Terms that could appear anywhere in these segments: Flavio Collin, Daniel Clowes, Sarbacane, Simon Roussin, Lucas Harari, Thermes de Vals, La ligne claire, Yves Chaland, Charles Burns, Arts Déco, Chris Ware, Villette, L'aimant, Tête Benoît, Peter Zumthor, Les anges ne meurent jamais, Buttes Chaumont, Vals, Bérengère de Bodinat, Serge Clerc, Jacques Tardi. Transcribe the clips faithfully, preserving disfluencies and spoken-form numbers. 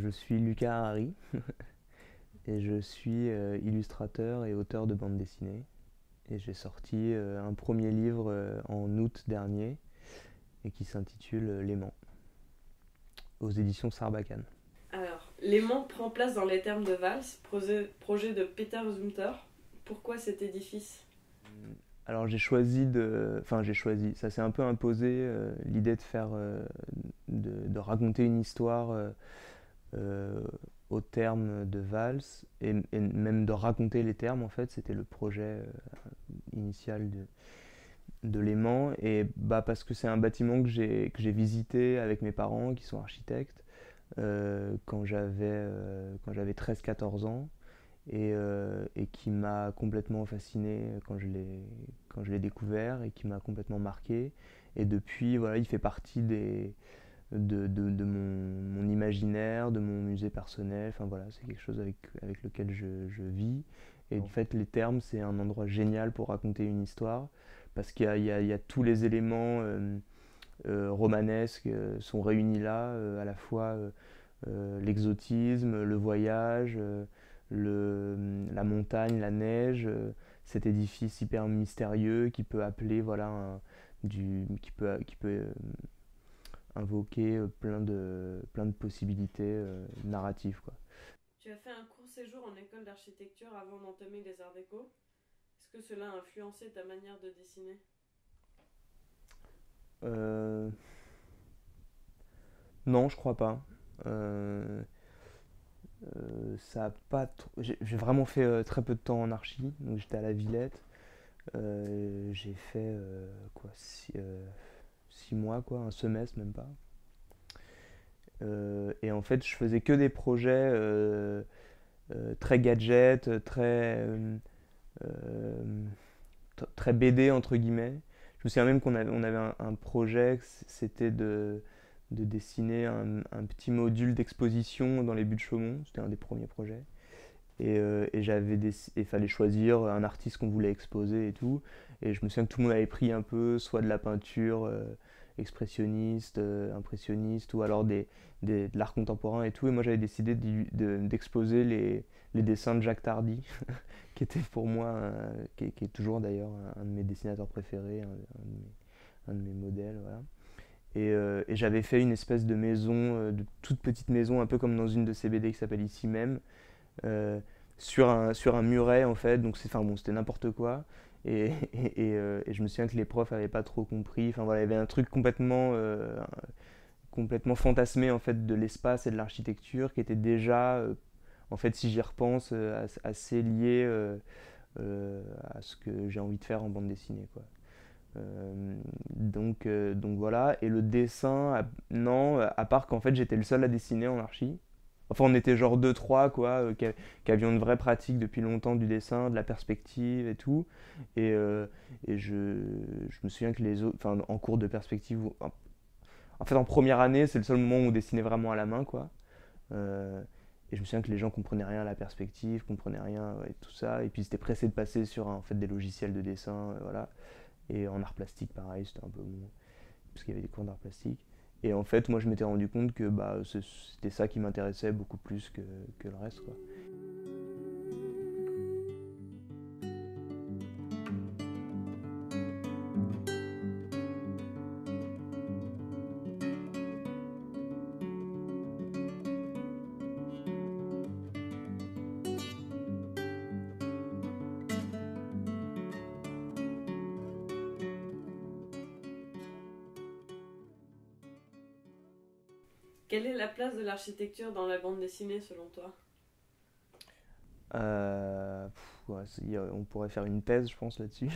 Je suis Lucas Harari et je suis euh, illustrateur et auteur de bande dessinée. Et j'ai sorti euh, un premier livre euh, en août dernier et qui s'intitule L'aimant, aux éditions Sarbacane. Alors, L'aimant prend place dans les termes de Vals, projet de Peter Zumthor. Pourquoi cet édifice? Alors j'ai choisi de... Enfin j'ai choisi, ça s'est un peu imposé, euh, l'idée de faire... Euh, de, de raconter une histoire... Euh, Euh, au terme de Vals et, et même de raconter les termes, en fait c'était le projet euh, initial de, de L'aimant, et bah, parce que c'est un bâtiment que j'ai que j'ai visité avec mes parents qui sont architectes euh, quand j'avais euh, quand j'avais treize quatorze ans, et, euh, et qui m'a complètement fasciné quand je l'ai quand je l'ai découvert et qui m'a complètement marqué, et depuis voilà il fait partie des de, de, de mon, mon imaginaire, de mon musée personnel. Enfin voilà, c'est quelque chose avec, avec lequel je, je vis. Et en fait, les termes, c'est un endroit génial pour raconter une histoire, parce qu'il y a, il y a, il y a tous les éléments euh, euh, romanesques euh, sont réunis là, euh, à la fois euh, euh, l'exotisme, le voyage, euh, le, la montagne, la neige, euh, cet édifice hyper mystérieux qui peut appeler, voilà, un, du, qui peut... Qui peut euh, invoquer plein de, plein de possibilités euh, narratives, quoi. Tu as fait un court séjour en école d'architecture avant d'entamer les Arts Déco. Est-ce que cela a influencé ta manière de dessiner? euh... Non, je crois pas. Euh... Euh, ça a pas trop... J'ai vraiment fait euh, très peu de temps en archi, donc j'étais à la Villette. Euh, J'ai fait euh, quoi si, euh... six mois, quoi, un semestre, même pas. Euh, et en fait, je faisais que des projets euh, euh, très gadgets, très, euh, très B D, entre guillemets. Je me souviens même qu'on avait, on avait un, un projet, c'était de, de dessiner un, un petit module d'exposition dans les Buttes Chaumont. C'était un des premiers projets. Et, euh, et j'avais des, et fallait choisir un artiste qu'on voulait exposer et tout. Et je me souviens que tout le monde avait pris un peu, soit de la peinture euh, expressionniste, euh, impressionniste, ou alors des, des, de l'art contemporain et tout. Et moi, j'avais décidé d'exposer de, les, les dessins de Jacques Tardi, qui était pour moi, un, qui, qui est toujours d'ailleurs un, un de mes dessinateurs préférés, un, un, de, mes, un de mes modèles, voilà. Et, euh, et j'avais fait une espèce de maison, de toute petite maison, un peu comme dans une de ces B D qui s'appelle Ici même, Euh, sur, un, sur un muret en fait, donc c'est, enfin bon, c'était n'importe quoi, et, et, et, euh, et je me souviens que les profs n'avaient pas trop compris, enfin voilà, il y avait un truc complètement, euh, complètement fantasmé en fait de l'espace et de l'architecture qui était déjà, euh, en fait si j'y repense, euh, assez lié euh, euh, à ce que j'ai envie de faire en bande dessinée, quoi. Euh, donc, euh, donc voilà, et le dessin, non, à part qu'en fait j'étais le seul à dessiner en archi. Enfin, on était genre deux trois, quoi, euh, qui, qui avions une vraie pratique depuis longtemps du dessin, de la perspective et tout. Et, euh, et je, je me souviens que les autres, enfin, en cours de perspective, en, en fait, en première année, c'est le seul moment où on dessinait vraiment à la main, quoi. Euh, et je me souviens que les gens comprenaient rien à la perspective, comprenaient rien, ouais, tout ça. Et puis, ils étaient pressés de passer sur, en fait, des logiciels de dessin, euh, voilà. Et en art plastique, pareil, c'était un peu bon, parce qu'il y avait des cours d'art plastique. Et en fait, moi, je m'étais rendu compte que bah, c'était ça qui m'intéressait beaucoup plus que, que le reste, quoi. Quelle est la place de l'architecture dans la bande dessinée, selon toi? euh, pff, ouais, On pourrait faire une thèse, je pense, là-dessus.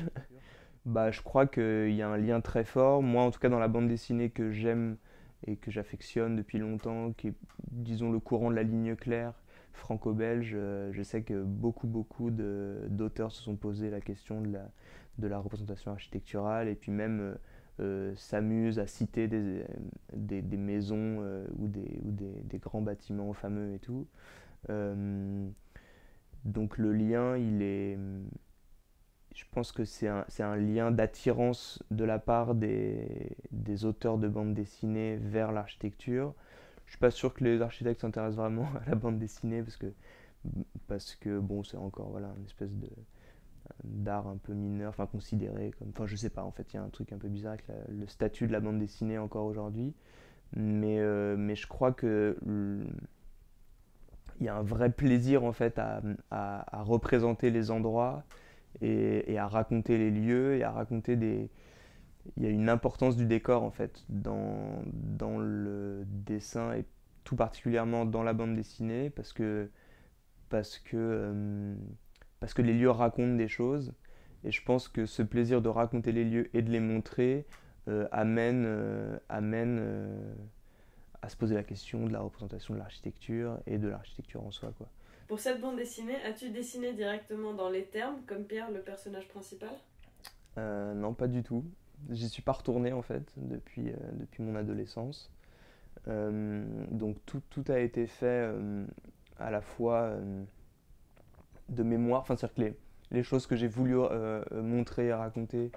Bah, je crois qu'il y a un lien très fort. Moi, en tout cas, dans la bande dessinée que j'aime et que j'affectionne depuis longtemps, qui est, disons, le courant de la ligne claire, franco-belge. Je sais que beaucoup, beaucoup d'auteurs se sont posés la question de la, de la représentation architecturale et puis même euh, s'amusent à citer des, des, des maisons euh, ou, des, ou des, des grands bâtiments fameux et tout. Euh, donc le lien, il est... Je pense que c'est un, c'est un lien d'attirance de la part des, des auteurs de bande dessinée vers l'architecture. Je ne suis pas sûr que les architectes s'intéressent vraiment à la bande dessinée parce que, parce que bon, c'est encore voilà, une espèce de, d'art un peu mineur, enfin considéré comme... Enfin, je sais pas, en fait, il y a un truc un peu bizarre avec la, le statut de la bande dessinée encore aujourd'hui. Mais, euh, mais je crois que... Le, il y a un vrai plaisir en fait à, à, à représenter les endroits et, et à raconter les lieux et à raconter des... Il y a une importance du décor en fait dans, dans le dessin et tout particulièrement dans la bande dessinée parce que, parce que, euh, parce que les lieux racontent des choses et je pense que ce plaisir de raconter les lieux et de les montrer euh, amène... Euh, amène euh, à se poser la question de la représentation de l'architecture et de l'architecture en soi, quoi. Pour cette bande dessinée, as-tu dessiné directement dans les thermes, comme Pierre, le personnage principal ? euh, Non, pas du tout. J'y suis pas retourné, en fait, depuis, euh, depuis mon adolescence. Euh, donc tout, tout a été fait euh, à la fois euh, de mémoire, enfin, c'est-à-dire que les, les choses que j'ai voulu euh, montrer et raconter,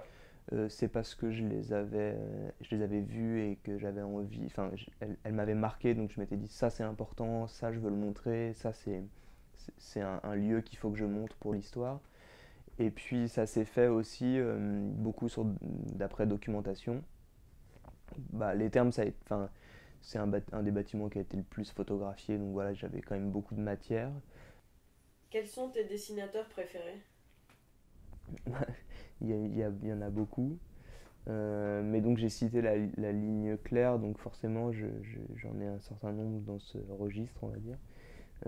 Euh, c'est parce que je les avais, euh, je les avais vues et que j'avais envie, enfin, elles, elles m'avaient marqué, donc je m'étais dit ça c'est important, ça je veux le montrer, ça c'est c'est un, un lieu qu'il faut que je montre pour l'histoire. Et puis ça s'est fait aussi euh, beaucoup sur d'après documentation. Bah, les thermes, ça, enfin, c'est un, un des bâtiments qui a été le plus photographié, donc voilà, j'avais quand même beaucoup de matière. Quels sont tes dessinateurs préférés? Il y, y, y en a beaucoup, euh, mais donc j'ai cité la, la ligne claire, donc forcément je, je, j'en ai un certain nombre dans ce registre, on va dire,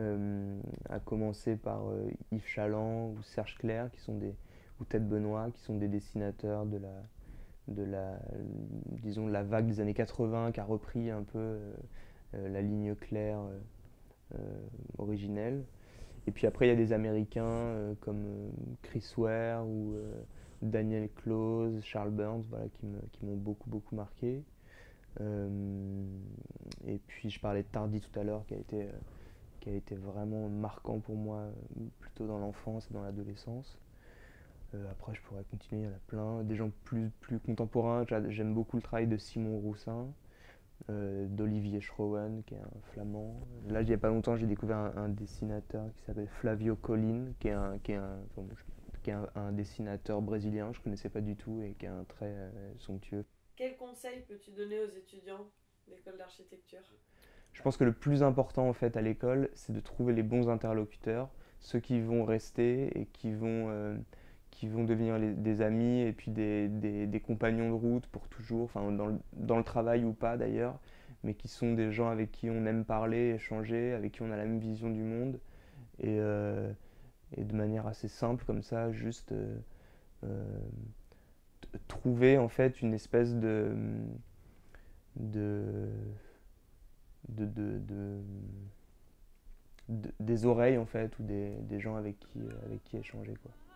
euh, à commencer par euh, Yves Chaland ou Serge Clerc, qui sont des, ou Tête Benoît, qui sont des dessinateurs de la, de la, disons, de la vague des années quatre-vingts, qui a repris un peu euh, la ligne claire euh, euh, originelle. Et puis après, il y a des Américains euh, comme euh, Chris Ware ou euh, Daniel Clowes, Charles Burns, voilà, qui m'ont beaucoup, beaucoup marqué. Euh, et puis, je parlais de Tardi tout à l'heure, qui a été, euh, qui a été vraiment marquant pour moi, euh, plutôt dans l'enfance et dans l'adolescence. Euh, après, je pourrais continuer, il y en a plein. Des gens plus, plus contemporains, j'aime beaucoup le travail de Simon Roussin, Euh, d'Olivier Schroen, qui est un flamand. Là, il n'y a pas longtemps, j'ai découvert un, un dessinateur qui s'appelle Flavio Collin, qui est, un, qui est, un, enfin, qui est un, un dessinateur brésilien, je ne connaissais pas du tout, et qui a un trait euh, somptueux. Quel conseil peux-tu donner aux étudiants d'école d'architecture ? Je pense que le plus important, en fait, à l'école, c'est de trouver les bons interlocuteurs, ceux qui vont rester et qui vont... Euh, qui vont devenir les, des amis et puis des, des, des compagnons de route pour toujours, enfin dans le, dans le travail ou pas d'ailleurs, mais qui sont des gens avec qui on aime parler, échanger, avec qui on a la même vision du monde et, euh, et de manière assez simple comme ça, juste euh, euh, trouver en fait une espèce de de, de, de, de, de des oreilles en fait ou des, des gens avec qui, avec qui échanger, quoi.